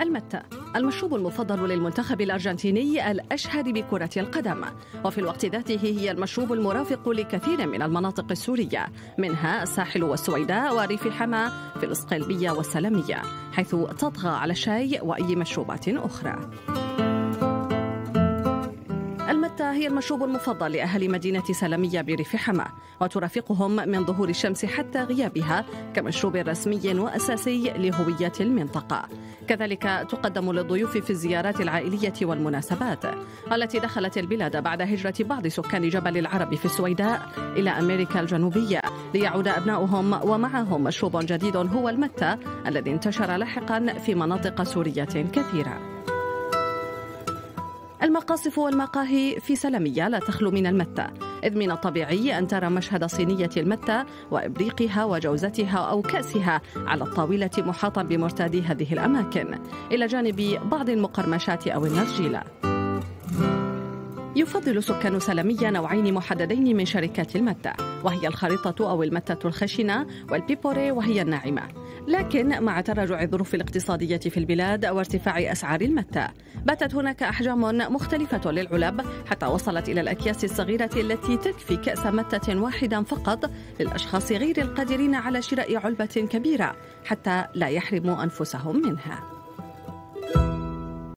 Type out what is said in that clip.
المتة المشروب المفضل للمنتخب الأرجنتيني الأشهر بكرة القدم، وفي الوقت ذاته هي المشروب المرافق لكثير من المناطق السورية منها الساحل والسويداء وريف حماة في الإصقلبية والسلمية، حيث تطغى على الشاي وأي مشروبات أخرى. المتة هي المشروب المفضل لأهل مدينة سلمية بريف حماة، وترافقهم من ظهور الشمس حتى غيابها كمشروب رسمي وأساسي لهوية المنطقة. كذلك تقدم للضيوف في الزيارات العائلية والمناسبات، التي دخلت البلاد بعد هجرة بعض سكان جبل العرب في السويداء إلى أمريكا الجنوبية ليعود أبناؤهم ومعهم مشروب جديد هو المتة، الذي انتشر لاحقا في مناطق سورية كثيرة. المقاصف والمقاهي في سلمية لا تخلو من المتة، إذ من الطبيعي أن ترى مشهد صينية المتة وإبريقها وجوزتها أو كأسها على الطاولة محاطا بمرتادي هذه الأماكن، إلى جانب بعض المقرمشات أو النرجيلة. يفضل سكان سلمية نوعين محددين من شركات المتة، وهي الخريطة أو المتة الخشنة والبيبوري وهي الناعمة. لكن مع تراجع الظروف الاقتصادية في البلاد وارتفاع أسعار المتة، باتت هناك أحجام مختلفة للعلب حتى وصلت إلى الأكياس الصغيرة التي تكفي كأس متة واحدا فقط للأشخاص غير القادرين على شراء علبة كبيرة حتى لا يحرموا أنفسهم منها.